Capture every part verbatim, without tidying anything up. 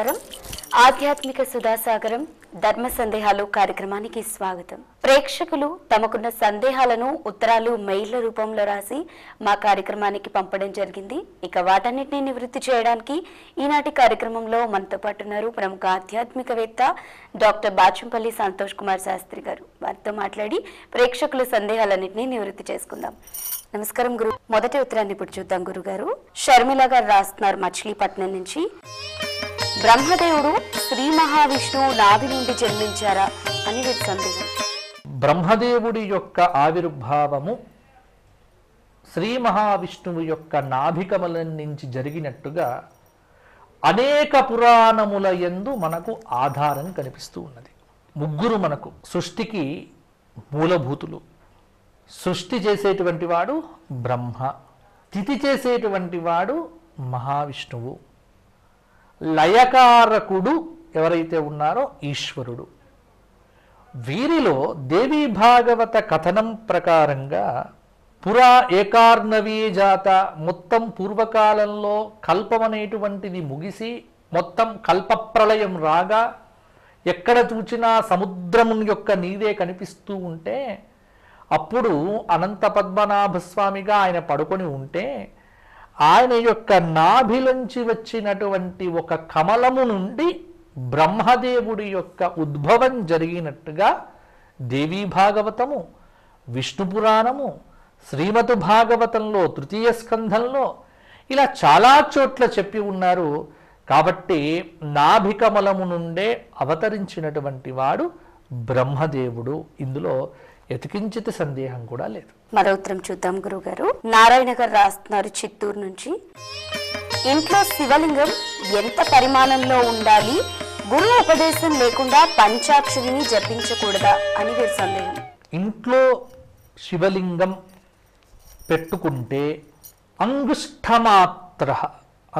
నమస్కారం. ఆధ్యాత్మిక సుధాసాగరం ధర్మ సందేహాలు కార్యక్రమానికి స్వాగతం. ప్రేక్షకులు తమకున్న సందేహాలను ఉత్తరాలు మెయిల్ రూపంలో రాసి మా కార్యక్రమానికి పంపడం జరిగింది. ఇక వాటన్నిటిని నివృత్తి చేయడానికి ఈనాటి కార్యక్రమంలో మనతో పాటు ఉన్నారు ప్రముఖ ఆధ్యాత్మికవేత్త డాక్టర్ బాచంపల్లి సంతోష్ కుమార్ శాస్త్రి గారు. వారితో మాట్లాడి ప్రేక్షకుల సందేహాలన్నింటినీ నివృత్తి చేసుకుందాం. నమస్కారం గురు. మొదటి ఉత్తరాన్ని ఇప్పుడు చూద్దాం గురుగారు. షర్మిల గారు రాస్తున్నారు మచిలీపట్నం నుంచి. బ్రహ్మదేవుడు శ్రీ మహావిష్ణువు నాభి నుండి జన్మించారా అని సందేహం. బ్రహ్మదేవుడి యొక్క ఆవిర్భావము శ్రీ మహావిష్ణువు యొక్క నాభికమల నుంచి జరిగినట్టుగా అనేక పురాణముల యందు మనకు ఆధారం కనిపిస్తూ ఉన్నది. ముగ్గురు మనకు సృష్టికి మూలభూతులు. సృష్టి చేసేటువంటి వాడు బ్రహ్మ, తిథి చేసేటువంటి వాడు మహావిష్ణువు, లయకారకుడు ఎవరైతే ఉన్నారో ఈశ్వరుడు. వీరిలో దేవీ భాగవత కథనం ప్రకారంగా పురా ఏకార్ణవీ జాత మొత్తం పూర్వకాలంలో కల్పమనేటువంటిది ముగిసి మొత్తం కల్పప్రలయం రాగా ఎక్కడ చూచినా సముద్రం యొక్క నీరే కనిపిస్తూ ఉంటే అప్పుడు అనంత పద్మనాభ స్వామిగా ఆయన పడుకొని ఉంటే ఆయన యొక్క నాభిలంచి వచ్చినటువంటి ఒక కమలము నుండి బ్రహ్మదేవుడి యొక్క ఉద్భవం జరిగినట్టుగా దేవీ భాగవతము, విష్ణు పురాణము, శ్రీమద్ భాగవతంలో తృతీయ స్కంధంలో ఇలా చాలా చోట్ల చెప్పి ఉన్నారు. కాబట్టి నాభికమలము నుండే అవతరించినటువంటి వాడు బ్రహ్మదేవుడు. ఇందులో ఎతికించిత సందేహం కూడా లేదు. మరో ఉత్తరం చూద్దాం గురుగారు. నారాయణ గారు రాస్తున్నారు చిత్తూరు నుంచి. ఇంట్లో శివలింగం ఎంత పరిమాణంలో ఉండాలి? గురువు ఉపదేశం లేకుండా పంచాక్షరిని జపించకూడదా అని సందేహం. ఇంట్లో శివలింగం పెట్టుకుంటే అంగుష్ఠమాత్ర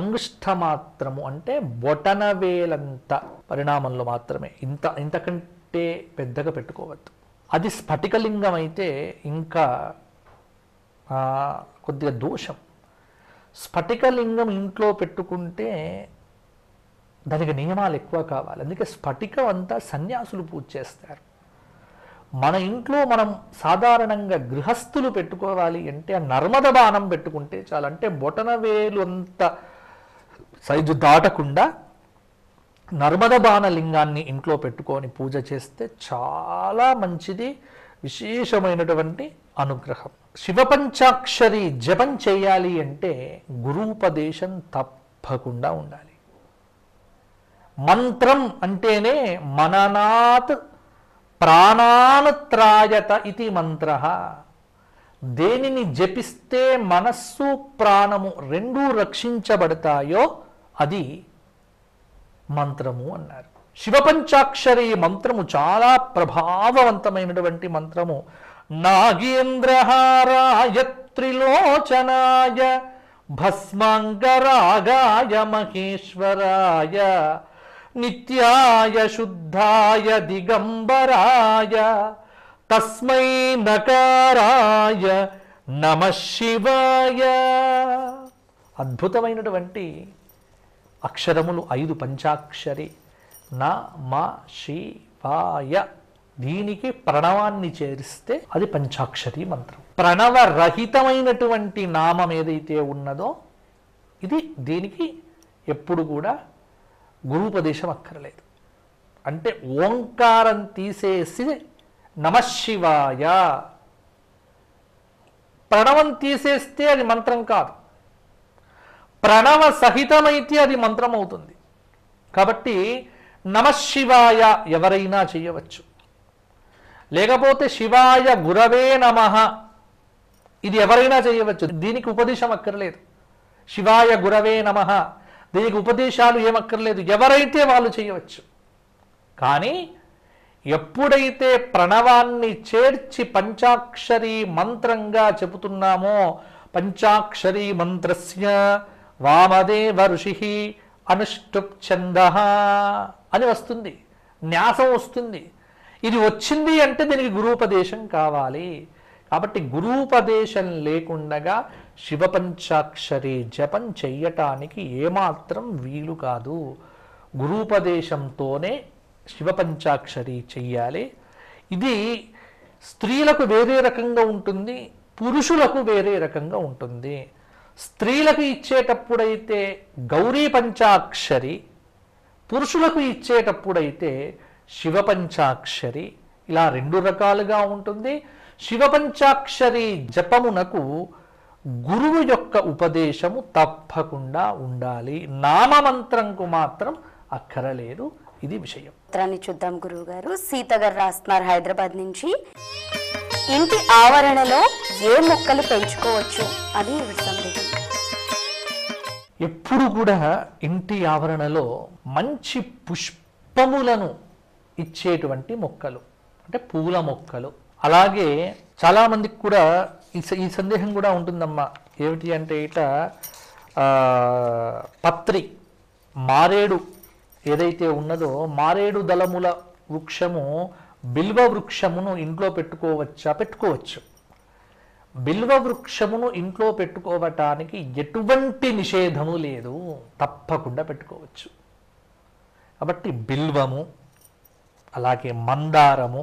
అంగుష్ఠమాత్రము అంటే బొటనవేలంత పరిణామంలో మాత్రమే, ఇంత ఇంతకంటే పెద్దగా పెట్టుకోవద్దు. అది స్ఫటికలింగం అయితే ఇంకా కొద్దిగా దోషం. స్ఫటికలింగం ఇంట్లో పెట్టుకుంటే దానికి నియమాలు ఎక్కువ కావాలి. అందుకే స్ఫటికం అంతా సన్యాసులు పూజ చేస్తారు. మన ఇంట్లో మనం సాధారణంగా గృహస్థులు పెట్టుకోవాలి అంటే నర్మద బాణం పెట్టుకుంటే చాలా, అంటే బొటనవేలు అంత సైజు దాటకుండా నర్మద బాణ లింగాన్ని ఇంట్లో పెట్టుకొని పూజ చేస్తే చాలా మంచిది. విశేషమైనటువంటి అనుగ్రహం. శివ పంచాక్షరి జపం చేయాలి అంటే గురూపదేశం తప్పకుండా ఉండాలి. మంత్రం అంటేనే మననాత్ ప్రాణానుత్రాయత ఇది మంత్ర. దేనిని జపిస్తే మనస్సు ప్రాణము రెండూ రక్షించబడతాయో అది మంత్రము అన్నారు. శివ పంచాక్షరి మంత్రము చాలా ప్రభావవంతమైనటువంటి మంత్రము. నాగేంద్రహారాయ త్రిలోచనాయ భస్మాంగరాగాయ మహేశ్వరాయ నిత్యాయ శుద్ధాయ దిగంబరాయ తస్మై నకారాయ నమః శివాయ. అద్భుతమైనటువంటి అక్షరములు ఐదు పంచాక్షరి. నా మా శివాయ దీనికి ప్రణవాన్ని చేరిస్తే అది పంచాక్షరి మంత్రం. ప్రణవరహితమైనటువంటి నామం ఏదైతే ఉన్నదో ఇది, దీనికి ఎప్పుడు కూడా గురూపదేశం అక్కర్లేదు. అంటే ఓంకారం తీసేసి నమశివాయ, ప్రణవం తీసేస్తే అది మంత్రం కాదు. ప్రణవ సహితమైతే అది మంత్రం అవుతుంది. కాబట్టి నమశివాయ ఎవరైనా చేయవచ్చు. లేకపోతే శివాయ గురవే నమః ఇది ఎవరైనా చేయవచ్చు. దీనికి ఉపదేశం అక్కర్లేదు. శివాయ గురవే నమః దీనికి ఉపదేశాలు ఏమక్కర్లేదు. ఎవరైతే వాళ్ళు చేయవచ్చు. కానీ ఎప్పుడైతే ప్రణవాన్ని చేర్చి పంచాక్షరి మంత్రంగా చెబుతున్నామో, పంచాక్షరి మంత్రస్య వామదేవ ఋషి అనుష్టుప్ ఛందః అని వస్తుంది, న్యాసం వస్తుంది. ఇది వచ్చింది అంటే దీనికి గురూపదేశం కావాలి. కాబట్టి గురూపదేశం లేకుండగా శివ పంచాక్షరి జపం చెయ్యటానికి ఏమాత్రం వీలు కాదు. గురూపదేశంతోనే శివపంచాక్షరి చేయాలి. ఇది స్త్రీలకు వేరే రకంగా ఉంటుంది, పురుషులకు వేరే రకంగా ఉంటుంది. స్త్రీలకు ఇచ్చేటప్పుడైతే గౌరీ పంచాక్షరి, పురుషులకు ఇచ్చేటప్పుడైతే శివపంచాక్షరి, ఇలా రెండు రకాలుగా ఉంటుంది. శివపంచాక్షరి జపమునకు గురువు యొక్క ఉపదేశము తప్పకుండా ఉండాలి, నామమంత్రంకు మాత్రం అక్కరలేదు. ఇది విషయం. త్రాని చూద్దాం గురువు గారు. సీత గారు రాస్తున్నారు హైదరాబాద్ నుంచి. ఇంటి ఆవరణలో ఏ మొక్కలు పెంచుకోవచ్చు అని సందేహం. ఎప్పుడు కూడా ఇంటి ఆవరణలో మంచి పుష్పములను ఇచ్చేటువంటి మొక్కలు అంటే పూల మొక్కలు. అలాగే చాలామందికి కూడా ఈ సందేహం కూడా ఉంటుందమ్మా, ఏమిటి అంటే ఇట పత్రి మారేడు ఏదైతే ఉన్నదో మారేడు దళముల వృక్షము, బిల్వ వృక్షమును ఇంట్లో పెట్టుకోవచ్చా? పెట్టుకోవచ్చు. బిల్వ వృక్షమును ఇంట్లో పెట్టుకోవటానికి ఎటువంటి నిషేధము లేదు, తప్పకుండా పెట్టుకోవచ్చు. కాబట్టి బిల్వము, అలాగే మందారము,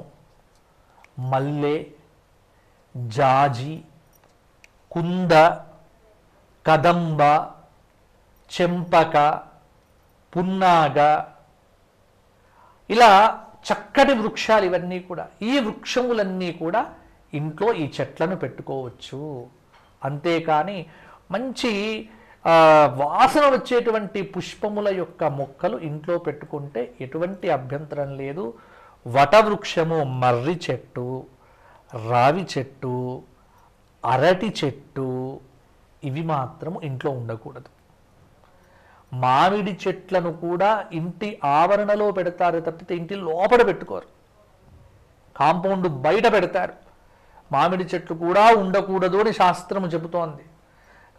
మల్లె, జాజి, కుంద, కదంబ, చెంపక, పున్నాగ, ఇలా చక్కటి వృక్షాలు ఇవన్నీ కూడా, ఈ వృక్షములన్నీ కూడా ఇంట్లో ఈ చెట్లను పెట్టుకోవచ్చు. అంతేకాని మంచి వాసన వచ్చేటువంటి పుష్పముల యొక్క మొక్కలు ఇంట్లో పెట్టుకుంటే ఎటువంటి అభ్యంతరం లేదు. వటవృక్షము, మర్రి చెట్టు, రావి చెట్టు, అరటి చెట్టు, ఇవి మాత్రము ఇంట్లో ఉండకూడదు. మామిడి చెట్లను కూడా ఇంటి ఆవరణలో పెడతారు తప్పితే ఇంటి లోపల పెట్టుకోరు, కాంపౌండ్ బయట పెడతారు. మామిడి చెట్లు కూడా ఉండకూడదు అని శాస్త్రము చెబుతోంది.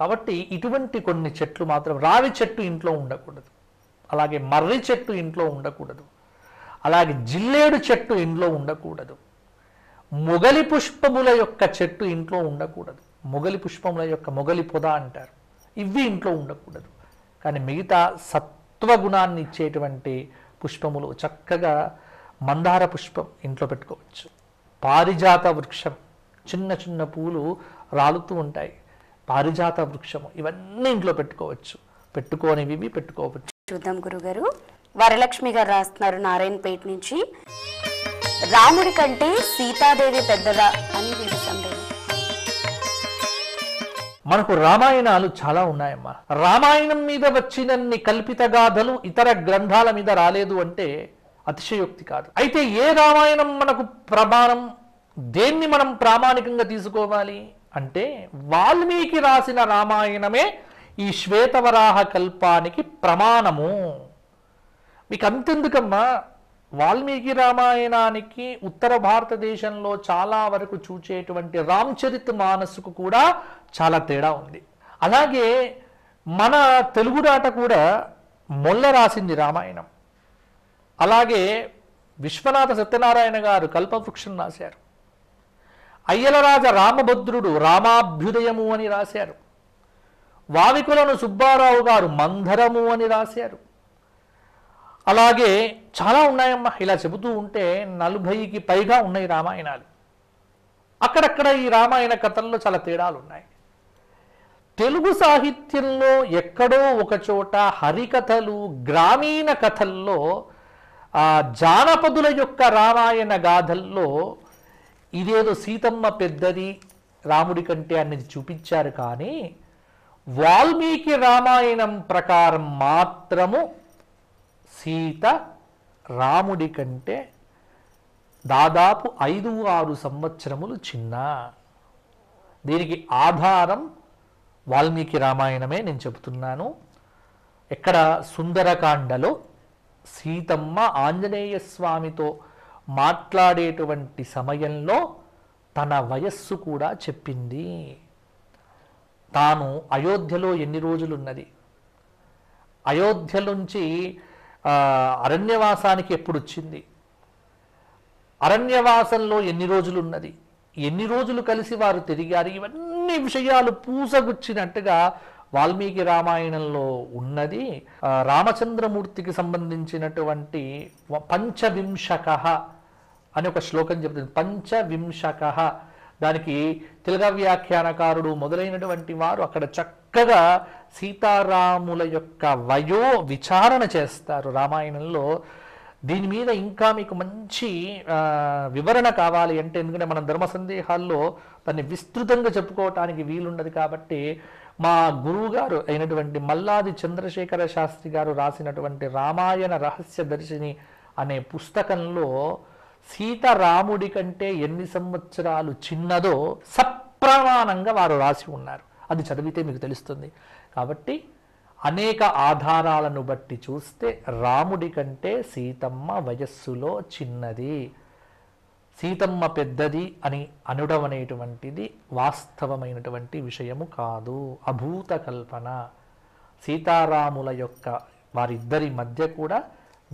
కాబట్టి ఇటువంటి కొన్ని చెట్లు మాత్రం, రావి చెట్టు ఇంట్లో ఉండకూడదు, అలాగే మర్రి చెట్టు ఇంట్లో ఉండకూడదు, అలాగే జిల్లేడు చెట్టు ఇంట్లో ఉండకూడదు, మొగలి పుష్పముల యొక్క చెట్టు ఇంట్లో ఉండకూడదు. మొగలి పుష్పముల యొక్క మొగలి పొద అంటారు, ఇవి ఇంట్లో ఉండకూడదు. కానీ మిగతా సత్వగుణాన్ని ఇచ్చేటువంటి పుష్పములు చక్కగా మందార పుష్పం ఇంట్లో పెట్టుకోవచ్చు. పారిజాత వృక్షం, చిన్న చిన్న పూలు రాలుతూ ఉంటాయి, పారిజాత వృక్షము, ఇవన్నీ ఇంట్లో పెట్టుకోవచ్చు. పెట్టుకోనివి పెట్టుకోవచ్చు. చూద్దాం గురుగారు. వరలక్ష్మి గారు రాస్తున్నారు నారాయణపేట నుంచి. రాముడి కంటే సీతాదేవి పెద్దదా అని వీడి సందేహం. మనకు రామాయణాలు చాలా ఉన్నాయమ్మా. రామాయణం మీద వచ్చినన్ని కల్పిత గాథలు ఇతర గ్రంథాల మీద రాలేదు అంటే అతిశయోక్తి కాదు. అయితే ఏ రామాయణం మనకు ప్రమాణం, దేన్ని మనం ప్రామాణికంగా తీసుకోవాలి అంటే వాల్మీకి రాసిన రామాయణమే ఈ శ్వేతవరాహ కల్పానికి ప్రమాణము. మీకు అంతెందుకమ్మా, వాల్మీకి రామాయణానికి ఉత్తర భారతదేశంలో చాలా వరకు చూచేటువంటి రామచరిత మానసుకు కూడా చాలా తేడా ఉంది. అలాగే మన తెలుగునాట కూడా మొల్ల రాసింది రామాయణం, అలాగే విశ్వనాథ సత్యనారాయణ గారు కల్పవృక్షం రాశారు, అయ్యలరాజ రామభద్రుడు రామాభ్యుదయము అని రాశారు, వావికులను సుబ్బారావు గారు మంధరము అని రాశారు, అలాగే చాలా ఉన్నాయమ్మా. ఇలా చెబుతూ ఉంటే నలభైకి పైగా ఉన్నాయి రామాయణాలు. అక్కడక్కడ ఈ రామాయణ కథల్లో చాలా తేడాలు ఉన్నాయి. తెలుగు సాహిత్యంలో ఎక్కడో ఒక చోట హరికథలు, గ్రామీణ కథల్లో, జానపదుల యొక్క రామాయణ గాథల్లో ఇదేదో సీతమ్మ పెద్దది రాముడి కంటే అనేది చూపించారు. కానీ వాల్మీకి రామాయణం ప్రకారం మాత్రము సీత రాముడి కంటే దాదాపు ఐదు ఆరు సంవత్సరములు చిన్న. దీనికి ఆధారం వాల్మీకి రామాయణమే నేను చెబుతున్నాను. ఎక్కడ సుందరకాండలో సీతమ్మ ఆంజనేయ స్వామితో మాట్లాడేటువంటి సమయంలో తన వయస్సు కూడా చెప్పింది. తాను అయోధ్యలో ఎన్ని రోజులున్నది, అయోధ్య నుంచి అరణ్యవాసానికి ఎప్పుడు వచ్చింది, అరణ్యవాసంలో ఎన్ని రోజులు ఉన్నది, ఎన్ని రోజులు కలిసి వారు తిరిగారు, ఇవన్నీ విషయాలు పూసగుచ్చినట్టుగా వాల్మీకి రామాయణంలో ఉన్నది రామచంద్రమూర్తికి సంబంధించినటువంటి పంచవింశకః అని ఒక శ్లోకం చెప్తుంది. పంచవింశకః దానికి తెలుగు వ్యాఖ్యానకారుడు మొదలైనటువంటి వారు అక్కడ చక్కగా సీతారాముల యొక్క వయో విచారణ చేస్తారు రామాయణంలో. దీని మీద ఇంకా మీకు మంచి వివరణ కావాలి అంటే, ఎందుకంటే మనం ధర్మ సందేహాల్లో దాన్ని విస్తృతంగా చెప్పుకోవటానికి వీలుండదు కాబట్టి, మా గురువుగారు అయినటువంటి మల్లాది చంద్రశేఖర శాస్త్రి గారు రాసినటువంటి రామాయణ రహస్య దర్శిని అనే పుస్తకంలో సీతారాముడి కంటే ఎన్ని సంవత్సరాలు చిన్నదో సప్రమాణంగా వారు రాసి ఉన్నారు. అది చదివితే మీకు తెలుస్తుంది. కాబట్టి అనేక ఆధారాలను బట్టి చూస్తే రాముడి కంటే సీతమ్మ వయస్సులో చిన్నది, సీతమ్మ పెద్దది అని అనుడం అనేటువంటిది వాస్తవమైనటువంటి విషయము కాదు, అభూత కల్పన. సీతారాముల యొక్క వారిద్దరి మధ్య కూడా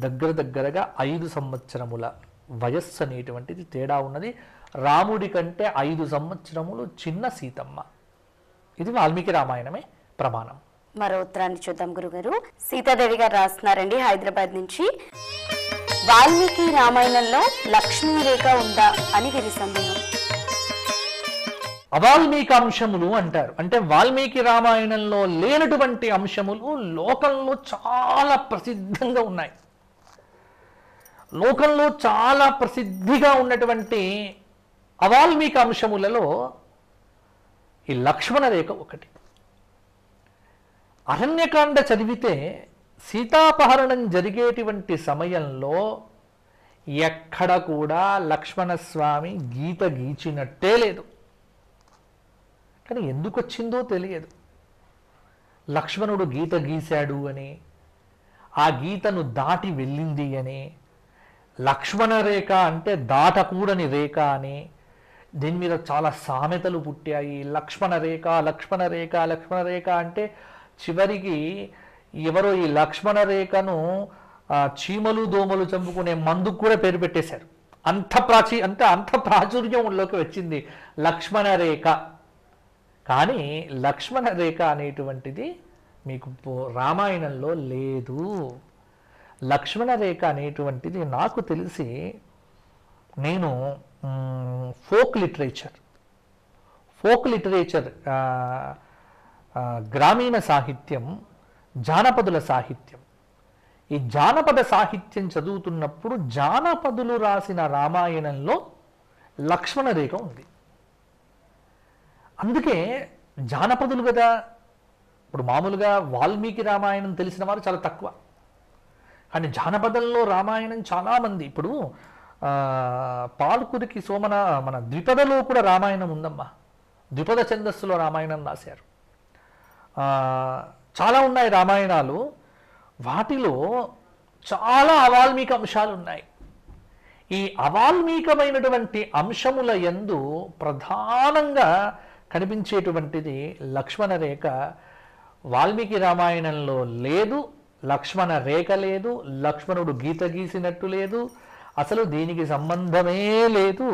దగ్గర దగ్గరగా ఐదు సంవత్సరముల వయస్సు అనేటువంటిది తేడా ఉన్నది. రాముడి కంటే ఐదు సంవత్సరములు చిన్న సీతమ్మ. ఇది వాల్మీకి రామాయణమే ప్రమాణం. మరో ఉత్తరాన్ని చూద్దాం గురుగారు. సీతాదేవి గారు రాస్తున్నారండి హైదరాబాద్ నుంచి. వాల్మీకి రామాయణంలో లక్ష్మీ రేఖ ఉందా అని వీరి సందేహం. అవాల్మీక అంశములు అంటారు. అంటే వాల్మీకి రామాయణంలో లేనటువంటి అంశములు లోకంలో చాలా ప్రసిద్ధంగా ఉన్నాయి. లోకంలో చాలా ప్రసిద్ధిగా ఉన్నటువంటి అవాల్మీక అంశములలో ఈ లక్ష్మణ రేఖ ఒకటి. అరణ్యకాండ చదివితే సీతాపహరణం జరిగేటువంటి సమయంలో ఎక్కడ కూడా లక్ష్మణస్వామి గీత గీచినట్టే లేదు. కానీ ఎందుకు వచ్చిందో తెలియదు. లక్ష్మణుడు గీత గీశాడు అని, ఆ గీతను దాటి వెళ్ళింది అని, లక్ష్మణ రేఖ అంటే దాటకూడని రేఖ అని, దీని మీద చాలా సామెతలు పుట్టాయి. లక్ష్మణ రేఖ లక్ష్మణ రేఖ లక్ష్మణ రేఖ అంటే చివరికి ఎవరో ఈ లక్ష్మణ రేఖను చీమలు దోమలు చంపుకునే మందుకు కూడా పేరు పెట్టేశారు. అంత ప్రాచీ అంత అంత ప్రాచుర్యంలోకి వచ్చింది లక్ష్మణ రేఖ. కానీ లక్ష్మణ రేఖ అనేటువంటిది మీకు రామాయణంలో లేదు. లక్ష్మణ రేఖ అనేటువంటిది నాకు తెలిసి, నేను ఫోక్ లిటరేచర్ ఫోక్ లిటరేచర్ గ్రామీణ సాహిత్యం, జానపదుల సాహిత్యం, ఈ జానపద సాహిత్యం చదువుతున్నప్పుడు జానపదులు రాసిన రామాయణంలో లక్ష్మణ రేఖ ఉంది. అందుకే జానపదులు కదా. ఇప్పుడు మామూలుగా వాల్మీకి రామాయణం తెలిసిన వారు చాలా తక్కువ, కానీ జానపదంలో రామాయణం చాలామంది. ఇప్పుడు పాల్కురికి సోమన మన ద్విపదలో కూడా రామాయణం ఉందమ్మా. ద్విపద ఛందస్సులో రామాయణం రాశారు. చాలా ఉన్నాయి రామాయణాలు. వాటిలో చాలా అవాల్మీక అంశాలు ఉన్నాయి. ఈ అవాల్మీకమైనటువంటి అంశముల యందు ప్రధానంగా కనిపించేటువంటిది లక్ష్మణ రేఖ. వాల్మీకి రామాయణంలో లేదు, లక్ష్మణ రేఖ లేదు, లక్ష్మణుడు గీత గీసినట్టు లేదు, అసలు దీనికి సంబంధమే లేదు.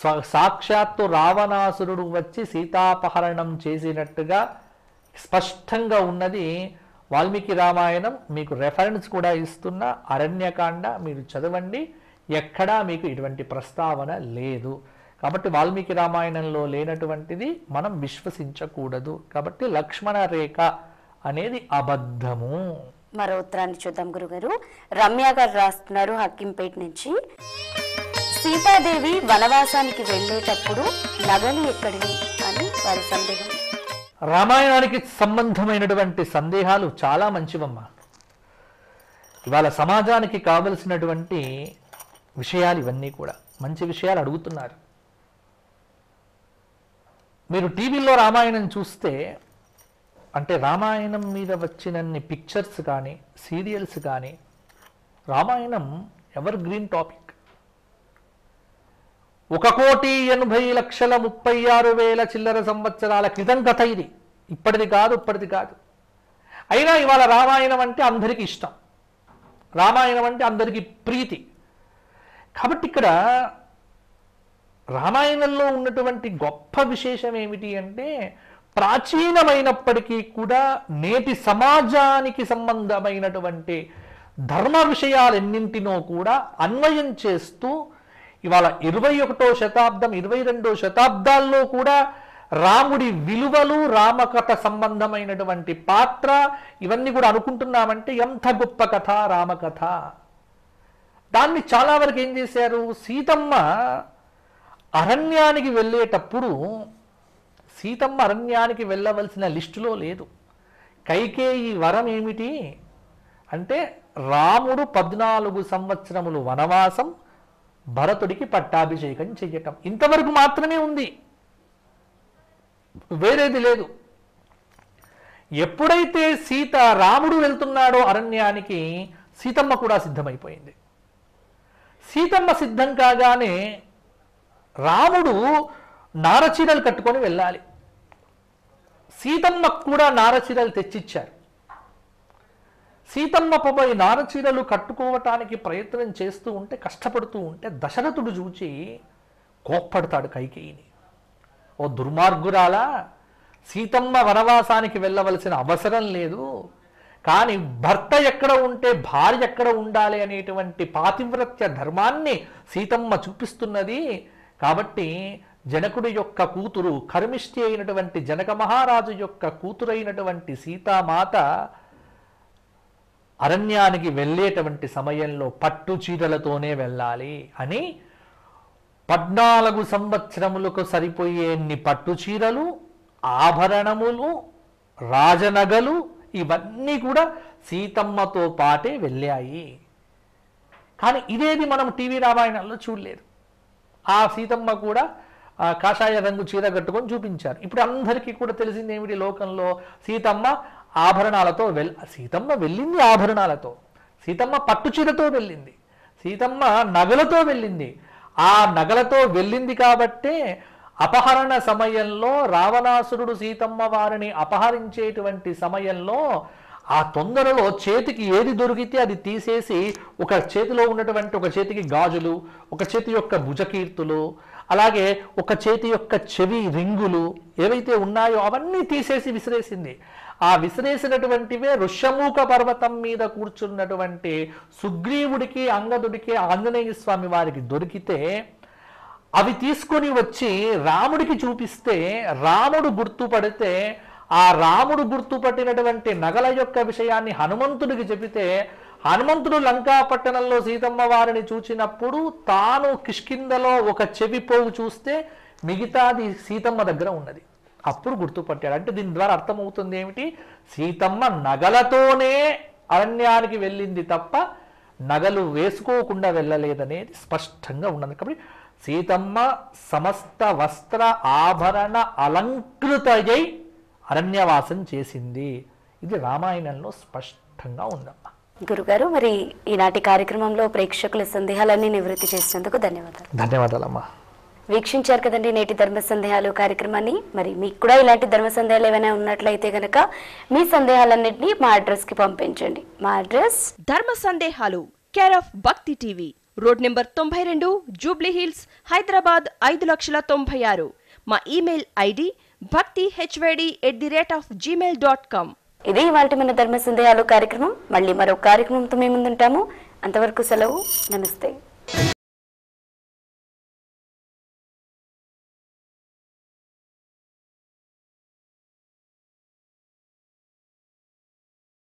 స్వ సాక్షాత్తు రావణాసురుడు వచ్చి సీతాపహరణం చేసినట్టుగా స్పష్టంగా ఉన్నది వాల్మీకి రామాయణం. మీకు రెఫరెన్స్ కూడా ఇస్తున్న అరణ్యకాండ మీరు చదవండి, ఎక్కడా మీకు ఇటువంటి ప్రస్తావన లేదు. కాబట్టి వాల్మీకి రామాయణంలో లేనటువంటిది మనం విశ్వసించకూడదు. కాబట్టి లక్ష్మణ రేఖ అనేది అబద్ధము. మరో ఉత్తరాన్ని చూద్దాం గురుగారు. రమ్య గారు రాస్తున్నారు హక్కింపేట నుంచి. సీతాదేవి వనవాసానికి వెళ్ళేటప్పుడు నగలు ఎక్కడివి అని వారి సందేహం. రామాయణానికి సంబంధమైనటువంటి సందేహాలు చాలా మంచివమ్మా. ఇవాళ సమాజానికి కావలసినటువంటి విషయాలు ఇవన్నీ కూడా మంచి విషయాలు అడుగుతున్నారు. మీరు టీవీలో రామాయణం చూస్తే, అంటే రామాయణం మీద వచ్చినన్ని పిక్చర్స్ కానీ సీరియల్స్ కానీ, రామాయణం ఎవర్ గ్రీన్ టాపిక్. ఒక కోటి ఎనభై లక్షల ముప్పై ఆరు వేల చిల్లర సంవత్సరాల క్రితం కథ ఇది, ఇప్పటిది కాదు, ఇప్పటిది కాదు. అయినా ఇవాళ రామాయణం అంటే అందరికీ ఇష్టం, రామాయణం అంటే అందరికీ ప్రీతి. కాబట్టి ఇక్కడ రామాయణంలో ఉన్నటువంటి గొప్ప విశేషం ఏమిటి అంటే, ప్రాచీనమైనప్పటికీ కూడా నేటి సమాజానికి సంబంధమైనటువంటి ధర్మ విషయాలన్నింటినో కూడా అన్వయం చేస్తూ ఇవాల ఇరవై ఒకటవ శతాబ్దం ఇరవై రెండవ శతాబ్దాల్లో కూడా రాముడి విలువలు రామకథ సంబంధమైనటువంటి పాత్ర ఇవన్నీ కూడా అనుకుంటున్నామంటే ఎంత గొప్ప కథ రామకథ. దాన్ని చాలా వరకు ఏం చేశారు, సీతమ్మ అరణ్యానికి వెళ్ళేటప్పుడు సీతమ్మ అరణ్యానికి వెళ్ళవలసిన లిస్టులో లేదు. కైకేయి వరం ఏమిటి అంటే రాముడు పద్నాలుగు సంవత్సరములు వనవాసం, భరతుడికి పట్టాభిషేకం చేయటం, ఇంతవరకు మాత్రమే ఉంది, వేరేది లేదు. ఎప్పుడైతే సీత రాముడు వెళ్తున్నాడో అరణ్యానికి సీతమ్మ కూడా సిద్ధమైపోయింది. సీతమ్మ సిద్ధం కాగానే రాముడు నారచీరలు కట్టుకొని వెళ్ళాలి, సీతమ్మకు కూడా నారచీరలు తెచ్చిచ్చారు. సీతమ్మ పోయి నారచీరలు కట్టుకోవటానికి ప్రయత్నం చేస్తూ ఉంటే కష్టపడుతూ ఉంటే దశరథుడు చూచి కోప్పడతాడు కైకేయిని. ఓ దుర్మార్గురాలా, సీతమ్మ వనవాసానికి వెళ్ళవలసిన అవసరం లేదు, కానీ భర్త ఎక్కడ ఉంటే భార్య ఎక్కడ ఉండాలి అనేటువంటి పాతివ్రత్య ధర్మాన్ని సీతమ్మ చూపిస్తున్నది. కాబట్టి జనకుడి యొక్క కూతురు కర్మిష్ఠి అయినటువంటి జనక మహారాజు యొక్క కూతురైనటువంటి సీతామాత అరణ్యానికి వెళ్ళేటువంటి సమయంలో పట్టు చీరలతోనే వెళ్ళాలి అని పద్నాలుగు సంవత్సరములకు సరిపోయేన్ని పట్టు చీరలు, ఆభరణములు, రాజనగలు ఇవన్నీ కూడా సీతమ్మతో పాటే వెళ్ళాయి. కానీ ఇదేది మనం టీవీ రామాయణంలో చూడలేదు. ఆ సీతమ్మ కూడా కాషాయ రంగు చీర కట్టుకొని చూపించారు. ఇప్పుడు అందరికీ కూడా తెలిసింది ఏమిటి, లోకంలో సీతమ్మ ఆభరణాలతో వెల్ సీతమ్మ వెళ్ళింది ఆభరణాలతో, సీతమ్మ పట్టు చీరతో వెళ్ళింది, సీతమ్మ నగలతో వెళ్ళింది. ఆ నగలతో వెళ్ళింది కాబట్టే అపహరణ సమయంలో రావణాసురుడు సీతమ్మ వారిని అపహరించేటువంటి సమయంలో ఆ తొందరలో చేతికి ఏది దొరికితే అది తీసేసి ఒక చేతిలో ఉన్నటువంటి ఒక చేతికి గాజులు, ఒక చేతి యొక్క భుజకీర్తులు, అలాగే ఒక చేతి యొక్క చెవి రింగులు ఏవైతే ఉన్నాయో అవన్నీ తీసేసి విసిరేసింది. ఆ విసిరేసినటువంటివే ఋష్యమూక పర్వతం మీద కూర్చున్నటువంటి సుగ్రీవుడికి అంగదుడికి ఆంజనేయ స్వామి వారికి దొరికితే అవి తీసుకొని వచ్చి రాముడికి చూపిస్తే రాముడు గుర్తుపడితే ఆ రాముడు గుర్తుపట్టినటువంటి నగల యొక్క విషయాన్ని హనుమంతుడికి చెబితే హనుమంతుడు లంకాపట్టణంలో సీతమ్మ వారిని చూచినప్పుడు తాను కిష్కిందలో ఒక చెవి పోగు చూస్తే మిగతాది సీతమ్మ దగ్గర ఉన్నది, అప్పుడు గుర్తుపట్టాడు. అంటే దీని ద్వారా అర్థమవుతుంది ఏమిటి, సీతమ్మ నగలతోనే అరణ్యానికి వెళ్ళింది తప్ప నగలు వేసుకోకుండా వెళ్ళలేదనేది స్పష్టంగా ఉన్నది. కాబట్టి సీతమ్మ సమస్త వస్త్ర ఆభరణ అలంకృతయై అరణ్యవాసం చేసింది, ఇది రామాయణంలో స్పష్టంగా ఉందమ్మా. గురుగారు, మరి ఈనాటి కార్యక్రమంలో ప్రేక్షకుల సందేహాలన్నీ నివృత్తి చేసినందుకు ధన్యవాదాలు. ధన్యవాదాలమ్మా. వీక్షించారు కదండి నేటి ధర్మ సందేహాలు కార్యక్రమాన్ని. మరి మీకు కూడా ఇలాంటి ధర్మ సందేహాలు ఏమైనా ఉన్నట్లయితే గనక మీ సందేహాలన్నింటినీ మా అడ్రస్ కి పంపించండి. మా అడ్రస్ ధర్మ సందేహాలు, care of Bhakti TV, road number తొంభై రెండు, జూబ్లీ హిల్స్, హైదరాబాద్ ఐదు లక్షల తొంభై ఆరు. మా email ID Bhakti HYD at the rate of Gmail dot com. ఇదే ఇవాల్టి మన ధర్మ సందేహాలు కార్యక్రమం. మళ్ళీ మరో కార్యక్రమంతో మేము ముందుంటాము. అంతవరకు సెలవు. నమస్తే.